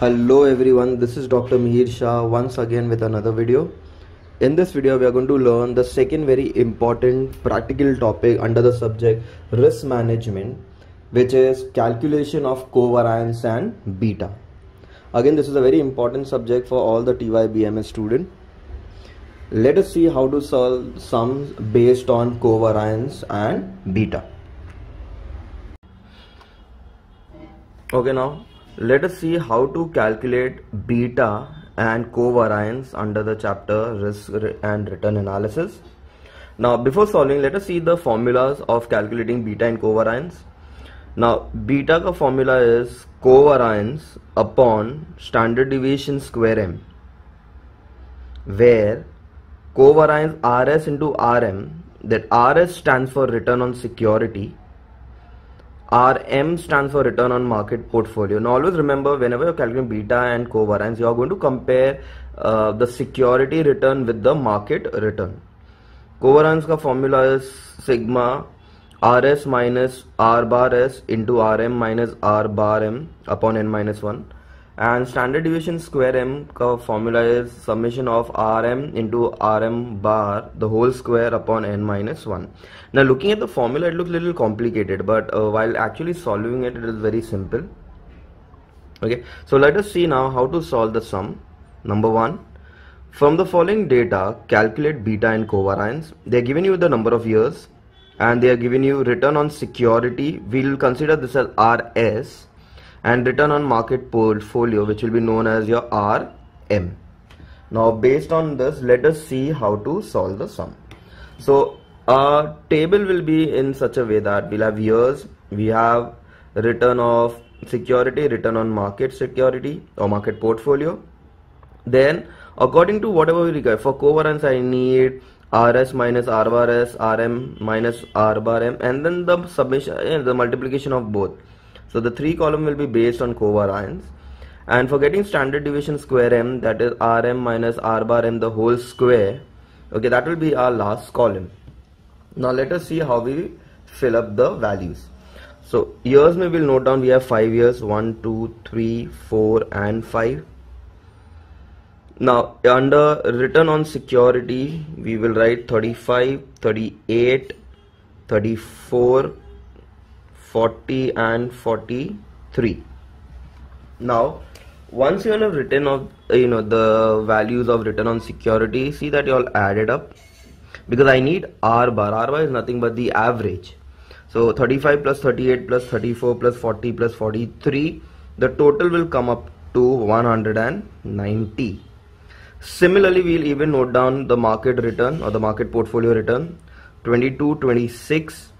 Hello everyone, this is Dr. Mihir Shah once again with another video. In this video we are going to learn the second very important practical topic under the subject risk management, which is calculation of covariance and beta. Again, this is a very important subject for all the TYBMS students. Let us see how to solve sums based on covariance and beta. Okay, now let us see how to calculate beta and covariance under the chapter risk and return analysis. Now before solving, let us see the formulas of calculating beta and covariance. Now beta ka formula is covariance upon standard deviation square m, where covariance RS into RM, that RS stands for return on security, RM stands for return on market portfolio. Now always remember, whenever you're calculating beta and covariance, you are going to compare the security return with the market return. Covariance ka formula is sigma RS minus R bar S into RM minus R bar M upon N minus 1, and standard deviation square M ka formula is summation of RM into RM bar the whole square upon N minus 1. Now looking at the formula, it looks a little complicated, but while actually solving it, it is very simple. Okay, so let us see now how to solve the sum. Number 1, from the following data calculate beta and covariance. They are giving you the number of years and they are giving you return on security. We will consider this as RS, and return on market portfolio, which will be known as your RM. Now based on this, let us see how to solve the sum. So our table will be in such a way that we'll have years, we have return of security, return on market security or market portfolio. Then according to whatever we require, for covariance I need RS minus R bar S, RM minus R bar M, and then the submission, the multiplication of both. So the three column will be based on covariance, and for getting standard deviation square M, that is RM minus R bar M the whole square. Okay, that will be our last column. Now let us see how we fill up the values. So years we will note down, we have 5 years, 1, 2, 3, 4 and 5. Now under return on security we will write 35, 38, 34, 40 and 43. Now once you have written of the values of return on security, see that you all added up, because I need R bar. R bar is nothing but the average. So 35 plus 38 plus 34 plus 40 plus 43, the total will come up to 190. Similarly, we'll even note down the market return or the market portfolio return, 22, 26,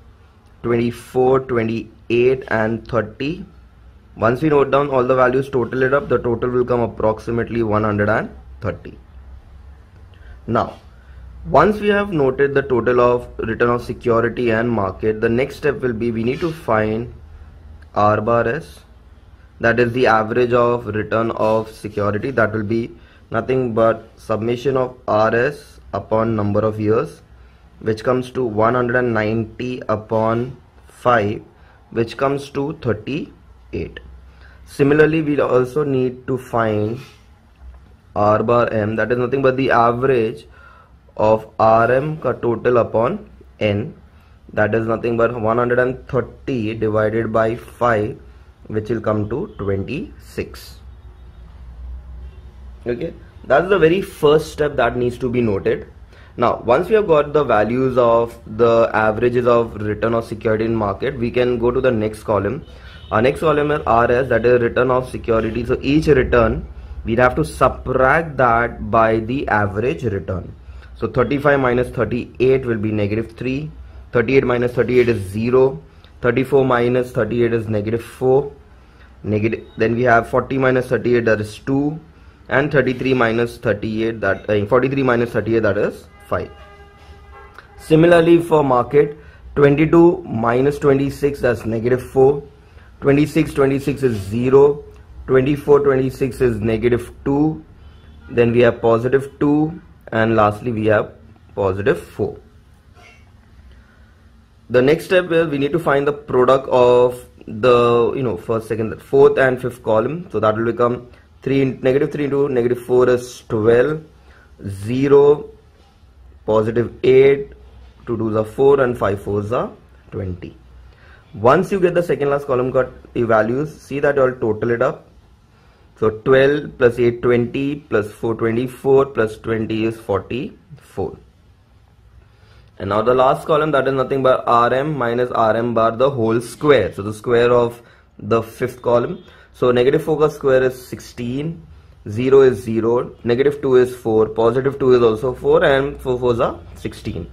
24, 28 and 30. Once we note down all the values, total it up, the total will come approximately 130. Now, once we have noted the total of return of security and market, the next step will be we need to find R bar S, that is the average of return of security. That will be nothing but summation of RS upon number of years, which comes to 190 upon 5, which comes to 38. Similarly, we also need to find R bar M, that is nothing but the average of RM ka total upon N, that is nothing but 130 divided by 5, which will come to 26. Okay, that's the very first step that needs to be noted. Now once we have got the values of the averages of return of security in market, we can go to the next column. Our next column is RS, that is return of security. So each return we'd have to subtract that by the average return. So 35 minus 38 will be -3, 38 minus 38 is 0, 34 minus 38 is -4, then we have 40 minus 38, that is 2, and 33 minus 38, that 43 minus 38, that is 5. Similarly for market, 22 minus 26, that's -4, 26 26 is 0, 24 26 is -2, then we have +2, and lastly we have +4. The next step is we need to find the product of the first, second, fourth and fifth column. So that will become 3 into negative 4 is 12, 0, positive 8, 2 2s are 4 and 5 4s are 20. Once you get the second last column got the values, see that you will total it up. So 12 plus 8 20 plus 4 24 plus 20 is 44. And now the last column, that is nothing but RM minus RM bar the whole square. So the square of the fifth column. So negative 4 square is 16, 0 is 0, negative 2 is 4, positive 2 is also 4 and 4 4s are 16.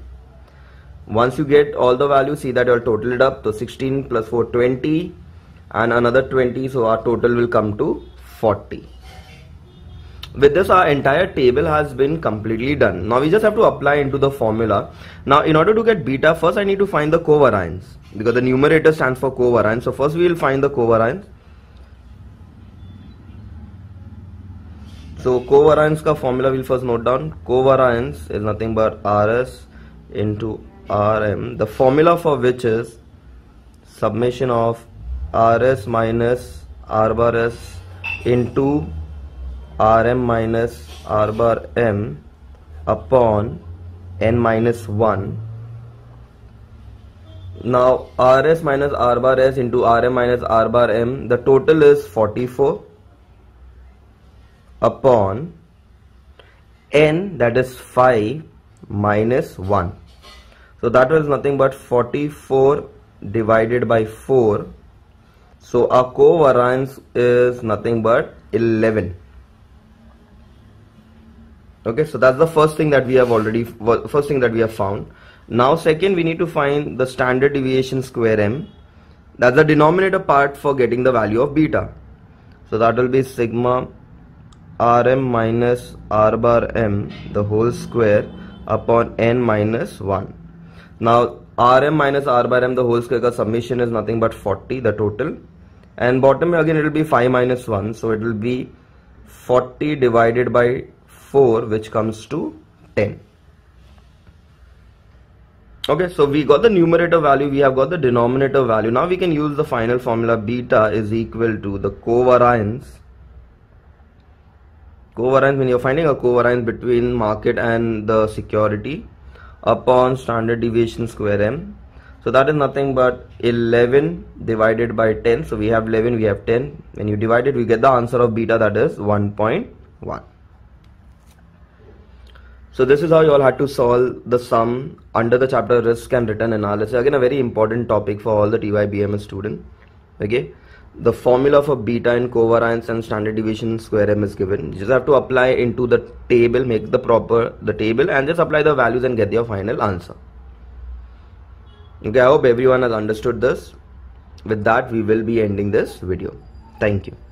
Once you get all the values, see that you will total it up. So 16 plus 4 20 and another 20, so our total will come to 40. With this, our entire table has been completely done. Now we just have to apply into the formula. Now in order to get beta, first I need to find the covariance, because the numerator stands for covariance. So first we will find the covariance. So covariance ka formula we will first note down. Covariance is nothing but RS into RM, the formula for which is summation of RS minus R bar S into RM minus R bar M upon N minus 1. Now RS minus R bar S into RM minus R bar M, the total is 44 upon N, that is 5 minus 1. So that was nothing but 44 divided by 4. So our covariance is nothing but 11. Okay, so that's the first thing that we have found. Now second, we need to find the standard deviation square m. That's the denominator part for getting the value of beta. So that will be sigma RM minus R bar M the whole square upon N minus 1. Now RM minus R bar M the whole square ka summation is nothing but 40, the total, and bottom again it will be 5 minus 1, so it will be 40 divided by 4, which comes to 10. Okay, so we got the numerator value, we have got the denominator value. Now we can use the final formula. Beta is equal to the covariance. Covariance, when you are finding a covariance between market and the security, upon standard deviation square m. So that is nothing but 11 divided by 10. So we have 11, we have 10. When you divide it, we get the answer of beta, that is 1.1. So this is how you all had to solve the sum under the chapter risk and return analysis. Again, a very important topic for all the TYBMS students. Okay. The formula for beta and covariance and standard deviation square m is given. You just have to apply into the table, make the table, and just apply the values and get your final answer. Okay, I hope everyone has understood this. With that, we will be ending this video. Thank you.